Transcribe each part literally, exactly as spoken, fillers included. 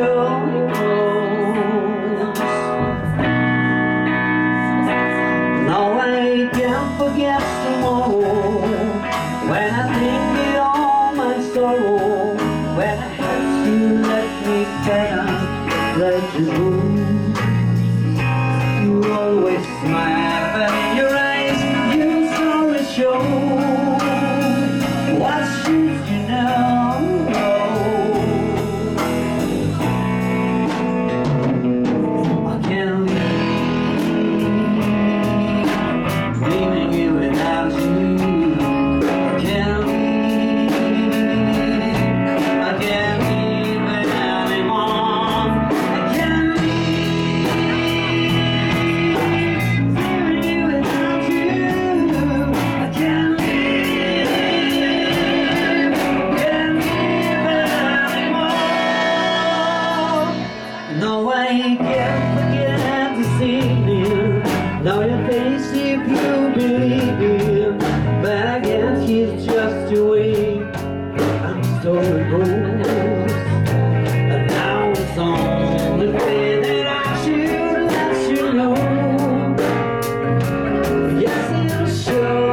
rose. No, I can't forget tomorrow, when I think of all my sorrow, when I have you let me down, let you move. You always smile and your eyes, you slowly show. I can't forget to see you. Now your face, if you believe you. But I guess it's just the way I'm so old. And now it's on the thing that I should let you know. Yes, it'll show.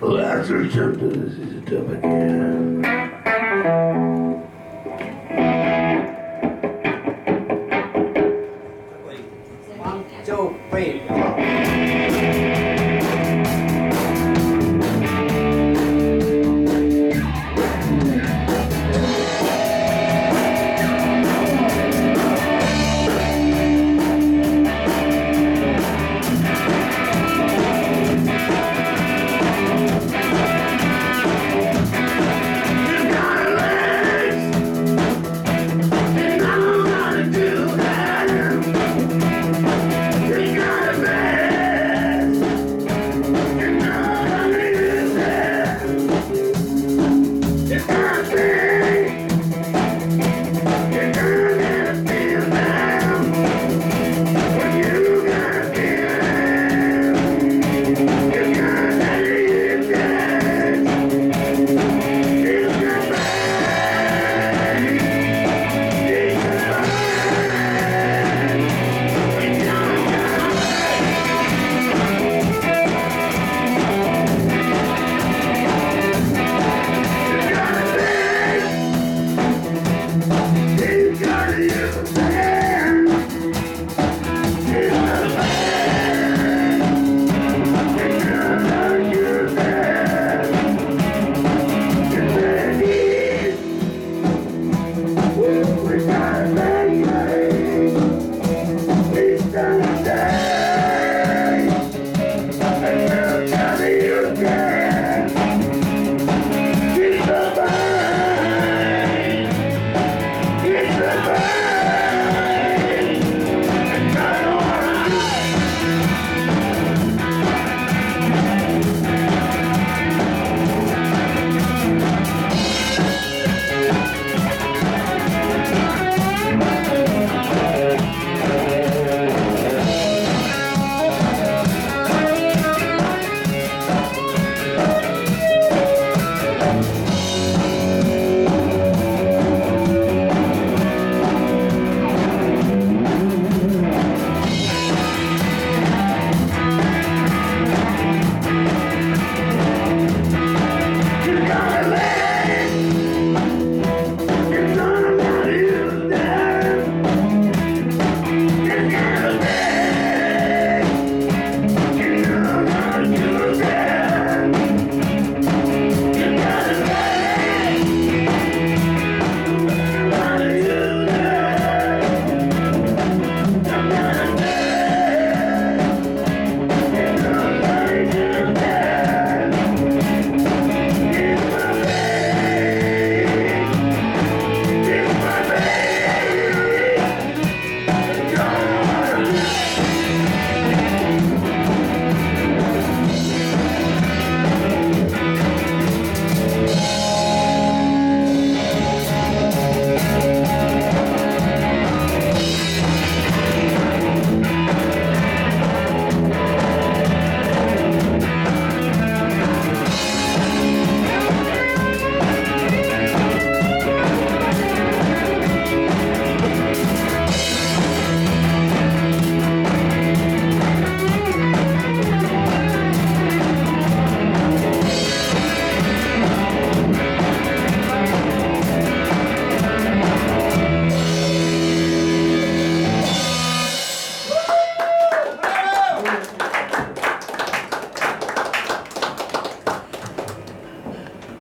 Last or something, this is a tough idea. One, two, three.